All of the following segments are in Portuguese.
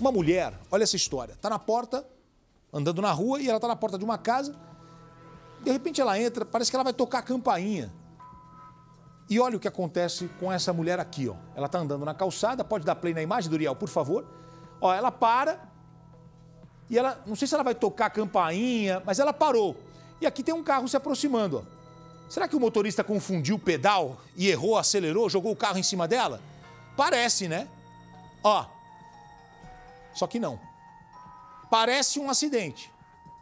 Uma mulher, olha essa história, tá na porta, andando na rua, e ela tá na porta de uma casa, de repente ela entra, parece que ela vai tocar a campainha. E olha o que acontece com essa mulher aqui, ó. Ela tá andando na calçada, pode dar play na imagem do Uriel, por favor. Ó, ela para, e ela, não sei se ela vai tocar a campainha, mas ela parou. E aqui tem um carro se aproximando, ó. Será que o motorista confundiu o pedal e errou, acelerou, jogou o carro em cima dela? Parece, né? Ó. Só que não. Parece um acidente,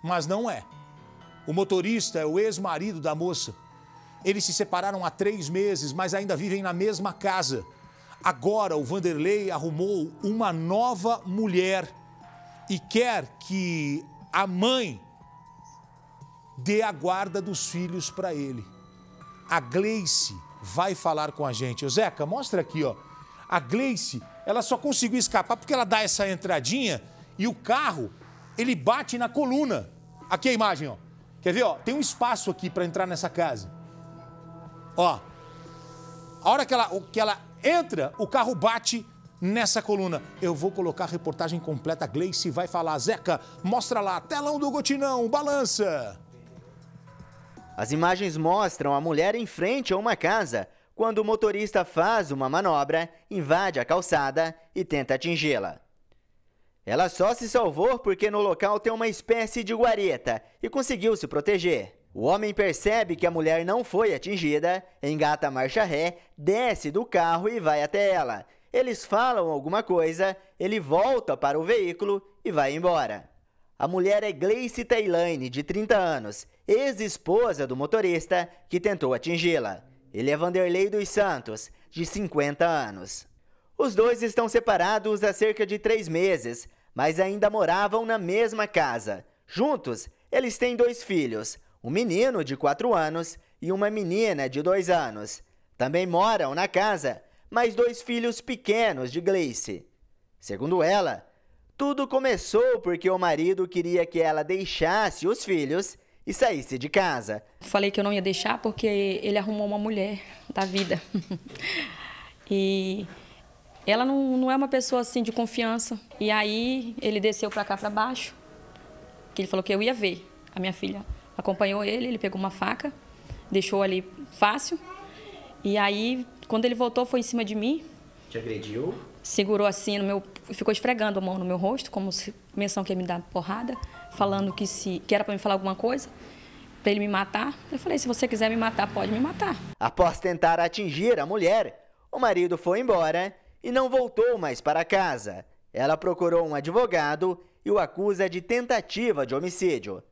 mas não é. O motorista é o ex-marido da moça. Eles se separaram há 3 meses, mas ainda vivem na mesma casa. Agora o Vanderlei arrumou uma nova mulher e quer que a mãe dê a guarda dos filhos para ele. A Gleice vai falar com a gente. Ô, Zeca, mostra aqui, ó. A Gleice, ela só conseguiu escapar porque ela dá essa entradinha e o carro, ele bate na coluna. Aqui a imagem, ó. Quer ver, ó? Tem um espaço aqui para entrar nessa casa. Ó. A hora que ela entra, o carro bate nessa coluna. Eu vou colocar a reportagem completa. A Gleice vai falar. Zeca, mostra lá. Telão do Gotinão, balança. As imagens mostram a mulher em frente a uma casa. Quando o motorista faz uma manobra, invade a calçada e tenta atingi-la. Ela só se salvou porque no local tem uma espécie de guarita e conseguiu se proteger. O homem percebe que a mulher não foi atingida, engata a marcha ré, desce do carro e vai até ela. Eles falam alguma coisa, ele volta para o veículo e vai embora. A mulher é Gleice Tailane, de 30 anos, ex-esposa do motorista que tentou atingi-la. Ele é Vanderlei dos Santos, de 50 anos. Os dois estão separados há cerca de 3 meses, mas ainda moravam na mesma casa. Juntos, eles têm 2 filhos, um menino de 4 anos e uma menina de 2 anos. Também moram na casa, mas 2 filhos pequenos de Gleice. Segundo ela, tudo começou porque o marido queria que ela deixasse os filhos e saísse de casa. Falei que eu não ia deixar porque ele arrumou uma mulher da vida. E ela não é uma pessoa assim de confiança. E aí ele desceu pra cá, pra baixo, que ele falou que eu ia ver. A minha filha acompanhou ele, ele pegou uma faca, deixou ali fácil. E aí, quando ele voltou, foi em cima de mim. Te agrediu? Segurou assim no meu... Ficou esfregando a mão no meu rosto, como se menção que ia me dar porrada, falando que era para me falar alguma coisa, para ele me matar. Eu falei, se você quiser me matar, pode me matar. Após tentar atingir a mulher, o marido foi embora e não voltou mais para casa. Ela procurou um advogado e o acusa de tentativa de homicídio.